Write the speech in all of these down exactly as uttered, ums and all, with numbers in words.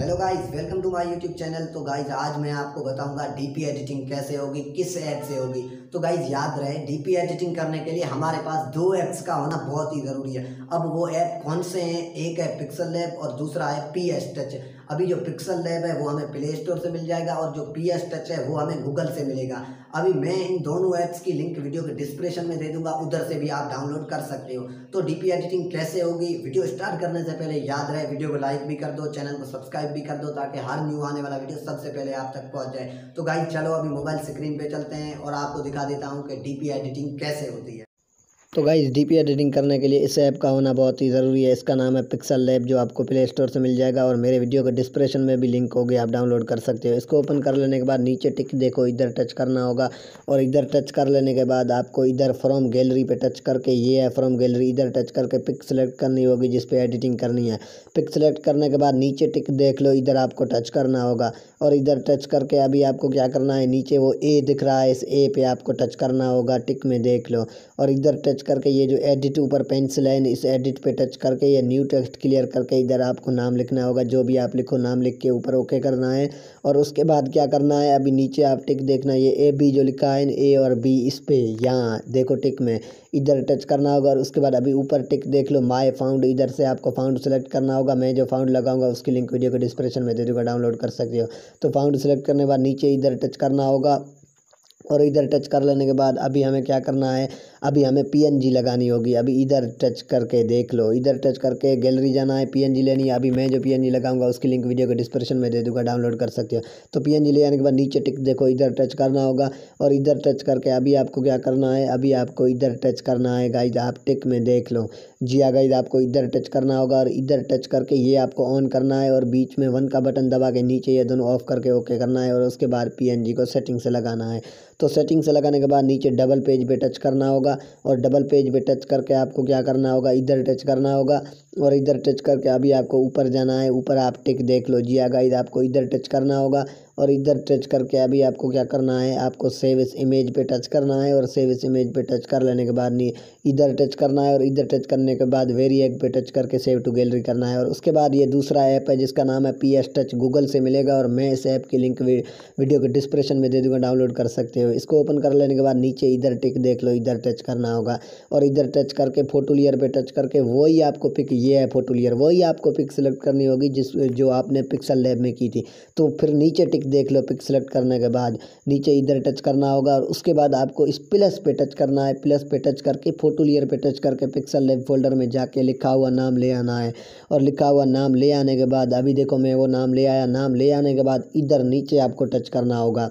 Hello guys, welcome to my YouTube channel. तो guys आज मैं आपको बताऊंगा डीपी एडिटिंग कैसे होगी, किस ऐप से होगी। तो गाइस याद रहे, डीपी एडिटिंग करने के लिए हमारे पास दो ऐप्स का होना बहुत ही ज़रूरी है। अब वो ऐप कौन से हैं? एक है पिक्सल लैब और दूसरा है पी एस टच। अभी जो पिक्सल लैब है वो हमें प्ले स्टोर से मिल जाएगा और जो पी एस टच है वो हमें गूगल से मिलेगा। अभी मैं इन दोनों ऐप्स की लिंक वीडियो के डिस्क्रिप्शन में दे दूंगा, उधर से भी आप डाउनलोड कर सकते हो। तो डीपी एडिटिंग कैसे होगी, वीडियो स्टार्ट करने से पहले याद रहे वीडियो को लाइक भी कर दो, चैनल को सब्सक्राइब भी कर दो ताकि हर न्यू आने वाला वीडियो सबसे पहले आप तक पहुँच जाए। तो गाइस चलो अभी मोबाइल स्क्रीन पर चलते हैं और आपको दिखा देता हूँ कि डीपी एडिटिंग कैसे होती है। तो गाइस डीपी एडिटिंग करने के लिए इस ऐप का होना बहुत ही ज़रूरी है। इसका नाम है पिक्सल लैब, जो आपको प्ले स्टोर से मिल जाएगा और मेरे वीडियो के डिस्क्रिप्शन में भी लिंक होगी, आप डाउनलोड कर सकते हो। इसको ओपन कर लेने के बाद नीचे टिक देखो, इधर टच करना होगा और इधर टच कर लेने के बाद आपको इधर फ्रॉम गैलरी पे टच करके, ये है फ्रॉम गैलरी, इधर टच करके पिक सेलेक्ट करनी होगी जिस पर एडिटिंग करनी है। पिक सेलेक्ट करने के बाद नीचे टिक देख लो, इधर आपको टच करना होगा और इधर टच करके अभी आपको क्या करना है, नीचे वो ए दिख रहा है, इस ए पर आपको टच करना होगा, टिक में देख लो। और इधर टच करके ये जो एडिट ऊपर पेंसिल लाइन, इस एडिट पे टच करके ये न्यू टेक्स्ट क्लियर करके इधर आपको नाम लिखना होगा, जो भी आप लिखो नाम लिख के ऊपर ओके करना है। और उसके बाद क्या करना है, अभी नीचे आप टिक देखना, ये ए बी जो लिखा है, ए और बी इस पे यहाँ देखो टिक में, इधर टच करना होगा। और उसके बाद अभी ऊपर टिक देख लो, माय फाउंड, इधर से आपको फाउंड सेलेक्ट करना होगा। मैं जो फाउंड लगाऊंगा उसकी लिंक वीडियो के डिस्क्रिप्शन में दे दूँगा, डाउनलोड कर सकते हो। तो फाउंड सेलेक्ट करने के बाद नीचे इधर टच करना होगा और इधर टच कर लेने के बाद अभी हमें क्या करना है, अभी हमें पीएनजी लगानी होगी। अभी इधर टच करके देख लो, इधर टच करके गैलरी जाना है, पीएनजी लेनी है। अभी मैं जो पीएनजी लगाऊंगा उसकी लिंक वीडियो के डिस्क्रिप्शन में दे दूंगा, डाउनलोड कर सकते हो। तो पीएनजी ले आने के बाद नीचे टिक देखो, इधर टच करना होगा और इधर टच करके अभी आपको क्या करना है, अभी आपको इधर टच करना है गाइज, आप टिक में देख लो जी आ गाइज, आपको इधर टच करना होगा और इधर टच करके ये आपको ऑन करना है और बीच में वन का बटन दबा के नीचे ये दोनों ऑफ करके ओके करना है। और उसके बाद पीएनजी को सेटिंग से लगाना है। तो सेटिंग से लगाने के बाद नीचे डबल पेज पे टच करना होगा और डबल पेज पे टच करके आपको क्या करना होगा, इधर टच करना होगा और इधर टच करके अभी आपको ऊपर जाना है, ऊपर आप टिक देख लो जी आ गाइज, आपको इधर टच करना होगा और इधर टच करके अभी आपको क्या करना है, आपको सेव इस इमेज पे टच करना है। और सेव इस इमेज पे टच कर लेने के बाद नहीं इधर टच करना है और इधर टच करने के बाद वेरिएक पे टच करके सेव टू गैलरी करना है। और उसके बाद ये दूसरा ऐप है जिसका नाम है पी एस टच, गूगल से मिलेगा और मैं इस ऐप की लिंक वीडियो के डिस्क्रिप्शन में दे दूँगा, डाउनलोड कर सकते हो। इसको ओपन कर लेने के बाद नीचे इधर टिक देख लो, इधर टच करना होगा और इधर टच करके फोटो लेयर पर टच करके वही आपको पिक, ये है फोटो लेयर, वही आपको पिक सेलेक्ट करनी होगी जिस जो आपने पिक्सल लैब में की थी। तो फिर नीचे टिक देख लो, पिक सेलेक्ट करने के बाद नीचे इधर टच करना होगा और उसके बाद आपको इस प्लस पे टच करना है। प्लस पे टच करके फोटो लेयर पे टच करके पिक्सल लैब फोल्डर में जाके लिखा हुआ नाम ले आना है और लिखा हुआ नाम ले आने के बाद अभी देखो मैं वो नाम ले आया। नाम ले आने के बाद इधर नीचे आपको टच करना होगा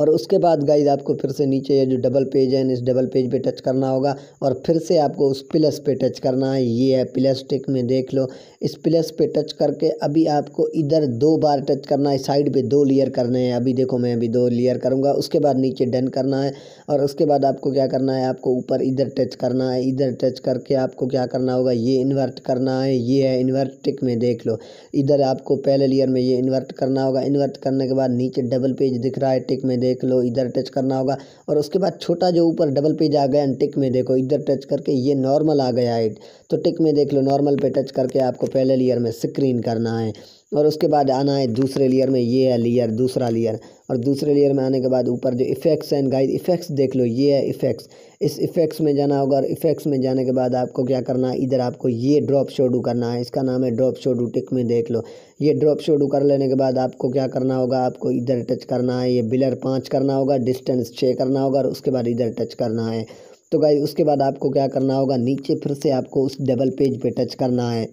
और उसके बाद गाइज आपको फिर से नीचे ये जो डबल पेज है, इस डबल पेज पे टच करना होगा और फिर से आपको उस प्लस पे टच करना है, ये है प्लस, टिक में देख लो। इस प्लस पे टच करके अभी आपको इधर दो बार टच करना है, साइड पे दो लेयर करने हैं। अभी देखो मैं अभी दो लेयर करूँगा, उसके बाद नीचे डन करना है और उसके बाद आपको क्या करना है, आपको ऊपर इधर टच करना है। इधर टच करके आपको क्या करना होगा, ये इन्वर्ट करना है, ये है इन्वर्ट, टिक में देख लो। इधर आपको पहले लेयर में ये इन्वर्ट करना होगा, इन्वर्ट करने के बाद नीचे डबल पेज दिख रहा है, टिक में देख लो, इधर टच करना होगा और उसके बाद छोटा जो ऊपर डबल पेज आ गया, टिक में देखो, इधर टच करके ये नॉर्मल आ गया है तो टिक में देख लो। नॉर्मल पे टच करके आपको पहले लेयर में स्क्रीन करना है और उसके बाद आना है दूसरे लेयर में, ये है लेयर, दूसरा लेयर। और दूसरे लेयर में आने के बाद ऊपर जो इफेक्ट्स हैं गाइस, इफेक्ट्स देख लो, ये है इफेक्ट्स, इस इफेक्ट्स में जाना होगा और इफेक्ट्स में जाने के बाद आपको क्या करना है, इधर आपको ये ड्रॉप शोडू करना है, इसका नाम है ड्रॉप शोडू, टिक में देख लो। ये ड्रॉप शोडू कर लेने के बाद आपको क्या करना होगा, आपको इधर टच करना है, ये ब्लर पाँच करना होगा, डिस्टेंस छः करना होगा और उसके बाद इधर टच करना है। तो गाइस उसके बाद आपको क्या करना होगा, नीचे फिर से आपको उस डबल पेज पर टच करना है,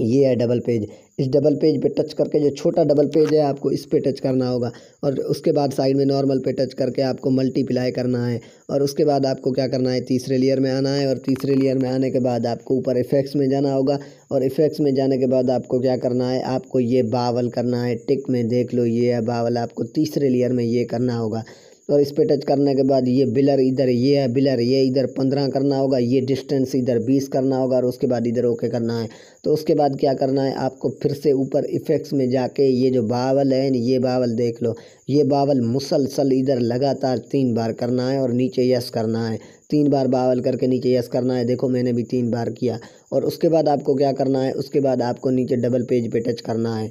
ये है डबल पेज। इस डबल पेज पे टच करके जो छोटा डबल पेज है आपको इस पे टच करना होगा और उसके बाद साइड में नॉर्मल पे टच करके आपको मल्टीप्लाई करना है। और उसके बाद आपको क्या करना है, तीसरे लेयर में आना है और तीसरे लेयर में आने के बाद आपको ऊपर इफेक्ट्स में जाना होगा और इफेक्ट्स में जाने के बाद आपको क्या करना है, आपको ये बावल करना है, टिक में देख लो, ये है बावल, आपको तीसरे लेयर में ये करना होगा। और इस पर टच करने के बाद ये बिलर इधर ये है, बिलर ये इधर पंद्रह करना होगा, ये डिस्टेंस इधर बीस करना होगा और उसके बाद इधर ओके करना है। तो उसके बाद क्या करना है, आपको फिर से ऊपर इफ़ेक्ट्स में जाके ये जो बावल है ये बावल देख लो, ये बावल मुसलसल इधर लगातार तीन बार करना है और नीचे यस करना है। तीन बार बावल करके नीचे यस करना है, देखो मैंने भी तीन बार किया। और उसके बाद आपको क्या करना है, उसके बाद आपको नीचे डबल पेज पे टच करना है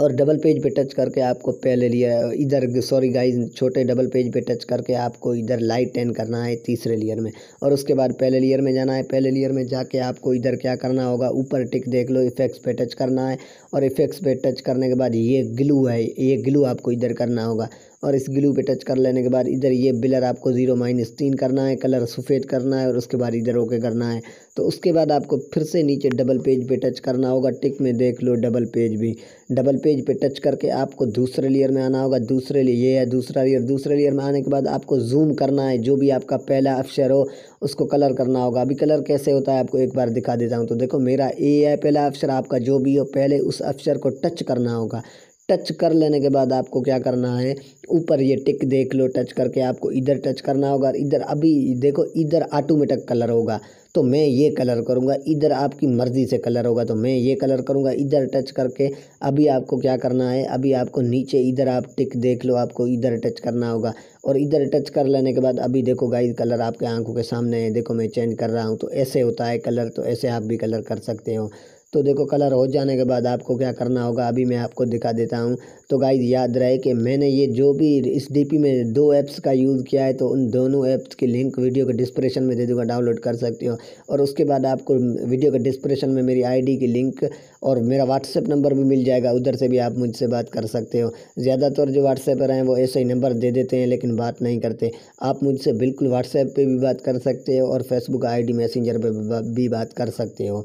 और डबल पेज पे टच करके आपको पहले लिया इधर सॉरी गाइज छोटे डबल पेज पे टच करके आपको इधर लाइट टेन करना है तीसरे लेयर में। और उसके बाद पहले लेयर में जाना है, पहले लेयर में जाके आपको इधर क्या करना होगा, ऊपर टिक देख लो, इफेक्ट्स पे टच करना है और इफेक्ट्स पे टच करने के बाद ये ग्लू है, ये ग्लू आपको इधर करना होगा। और इस ग्लू पे टच कर लेने के बाद इधर ये बिलर आपको जीरो माइनस तीन करना है, कलर सफ़ेद करना है और उसके बाद इधर ओके करना है। तो उसके बाद आपको फिर से नीचे डबल पेज पे टच करना होगा, टिक में देख लो डबल पेज भी, डबल पेज पे टच करके आपको दूसरे लेयर में आना होगा। दूसरे लेयर ये है दूसरा लेयर, दूसरे लेयर में आने के बाद आपको जूम करना है, जो भी आपका पहला अक्षर हो उसको कलर करना होगा। अभी कलर कैसे होता है आपको एक बार दिखा देता हूँ। तो देखो मेरा ए है पहला अक्षर, आपका जो भी हो पहले उस अक्षर को टच करना होगा। टच कर लेने के बाद आपको क्या करना है, ऊपर ये टिक देख लो, टच करके आपको इधर टच करना होगा और इधर अभी देखो इधर ऑटोमेटिक कलर होगा तो मैं ये कलर करूँगा, इधर आपकी मर्ज़ी से कलर होगा तो मैं ये कलर करूँगा। इधर टच करके अभी आपको क्या करना है, अभी आपको नीचे इधर आप टिक देख लो, आपको इधर टच करना होगा। और इधर टच कर लेने के बाद अभी देखो गाइस कलर आपके आंखों के सामने है, देखो मैं चेंज कर रहा हूँ। तो ऐसे होता है कलर, तो ऐसे आप भी कलर कर सकते हो। तो देखो कलर हो जाने के बाद आपको क्या करना होगा, अभी मैं आपको दिखा देता हूं। तो गाइज याद रहे कि मैंने ये जो भी इस डीपी में दो ऐप्स का यूज़ किया है, तो उन दोनों ऐप्स की लिंक वीडियो के डिस्क्रिप्शन में दे दूँगा, डाउनलोड कर सकते हो। और उसके बाद आपको वीडियो के डिस्क्रिप्शन में मेरी आईडी की लिंक और मेरा व्हाट्सएप नंबर भी मिल जाएगा, उधर से भी आप मुझसे बात कर सकते हो। ज़्यादातर जो व्हाट्सएपर हैं वो ऐसे ही नंबर दे देते हैं लेकिन बात नहीं करते। आप मुझसे बिल्कुल व्हाट्सएप पर भी बात कर सकते हो और फेसबुक आई डी मैसेंजर पर भी बात कर सकते हो।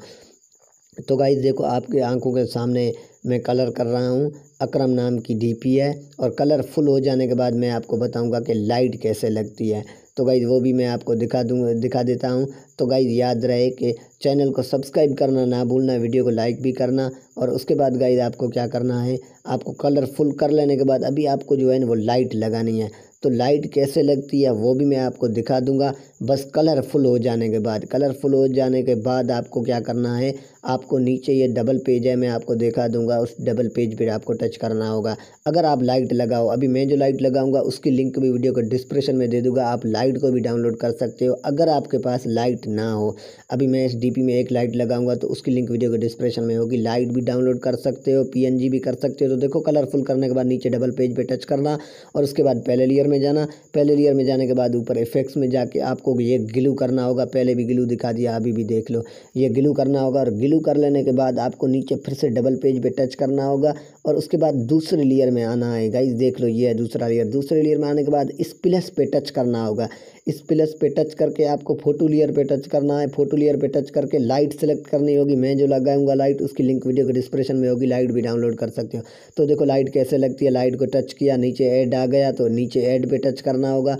तो गाइस देखो आपके आंखों के सामने मैं कलर कर रहा हूँ, अकरम नाम की डीपी है। और कलर फुल हो जाने के बाद मैं आपको बताऊँगा कि लाइट कैसे लगती है, तो गाइस वो भी मैं आपको दिखा दूँगा दिखा देता हूँ। तो गाइस याद रहे कि चैनल को सब्सक्राइब करना ना भूलना, वीडियो को लाइक भी करना। और उसके बाद गाइस आपको क्या करना है, आपको कलर फुल कर लेने के बाद अभी आपको जो है ना वो लाइट लगानी है। तो लाइट कैसे लगती है वो भी मैं आपको दिखा दूंगा, बस कलरफुल हो जाने के बाद। कलरफुल हो जाने के बाद आपको क्या करना है, आपको नीचे ये डबल पेज है मैं आपको दिखा दूंगा, उस डबल पेज पे आपको टच करना होगा। अगर आप लाइट लगाओ, अभी मैं जो लाइट लगाऊंगा उसकी लिंक भी वीडियो के डिस्क्रिप्शन में दे दूंगा, आप लाइट को भी डाउनलोड कर सकते हो अगर आपके पास लाइट ना हो। अभी मैं इस डी पी में एक लाइट लगाऊंगा तो उसकी लिंक वीडियो के डिस्क्रिप्शन में होगी, लाइट भी डाउनलोड कर सकते हो, पी एन जी भी कर सकते हो। तो देखो कलरफुल करने के बाद नीचे डबल पेज पर टच करना और उसके बाद पहले लेयर में जाना, पहले लेयर में जाने के बाद ऊपर इफेक्ट्स में जाके आपको ये ग्लू करना होगा। पहले भी ग्लू दिखा दिया, अभी भी देख लो ये ग्लू करना होगा। और ग्लू कर लेने के बाद आपको नीचे फिर से डबल पेज पे टच करना होगा और उसके बाद दूसरे लेयर में आना है। गाइस देख लो ये है दूसरा लेयर, दूसरे लेयर में आने के बाद इस प्लस पे टच करना होगा। इस प्लस पे टच करके आपको फोटो लेयर पे टच करना है, फोटो लेयर पे टच करके लाइट सेलेक्ट करनी होगी। मैं जो लगाऊंगा लाइट उसकी लिंक वीडियो के डिस्क्रिप्शन में होगी, लाइट भी डाउनलोड कर सकते हो। तो देखो लाइट कैसे लगती है, लाइट को टच किया नीचे ऐड आ गया, तो नीचे ऐड पे टच करना होगा।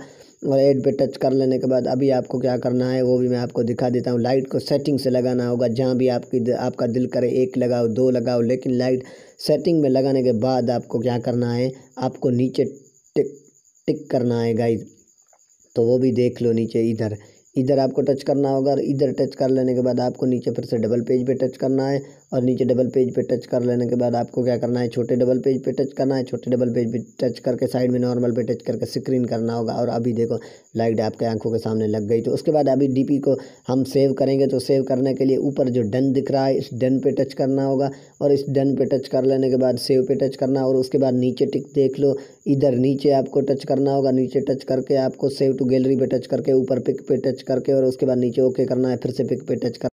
और ऐड पे टच कर लेने के बाद अभी आपको क्या करना है वो भी मैं आपको दिखा देता हूँ। लाइट को सेटिंग से लगाना होगा, जहाँ भी आपकी आपका दिल करे एक लगाओ दो लगाओ, लेकिन लाइट सेटिंग में लगाने के बाद आपको क्या करना है, आपको नीचे टिक टिक करना है गाइज। तो वो भी देख लो नीचे इधर इधर आपको टच करना होगा और इधर टच कर लेने के बाद आपको नीचे फिर से डबल पेज पे टच करना है। और नीचे डबल पेज पे टच कर लेने के बाद आपको क्या करना है, छोटे डबल पेज पे टच करना है, छोटे डबल पेज पे टच करके साइड में नॉर्मल पे टच करके स्क्रीन करना होगा। और अभी देखो लाइट आपके आंखों के सामने लग गई। तो उसके बाद अभी डीपी को हम सेव करेंगे, तो सेव करने के लिए ऊपर जो डन दिख रहा है इस डन पे टच करना होगा। और इस डन पे टच कर लेने के बाद सेव पे टच करना और उसके बाद नीचे टिक देख लो, इधर नीचे आपको टच करना होगा। नीचे टच करके आपको सेव टू गैलरी पे टच करके ऊपर पिक पे टच करके और उसके बाद नीचे ओके करना है, फिर से पिक पे टच कर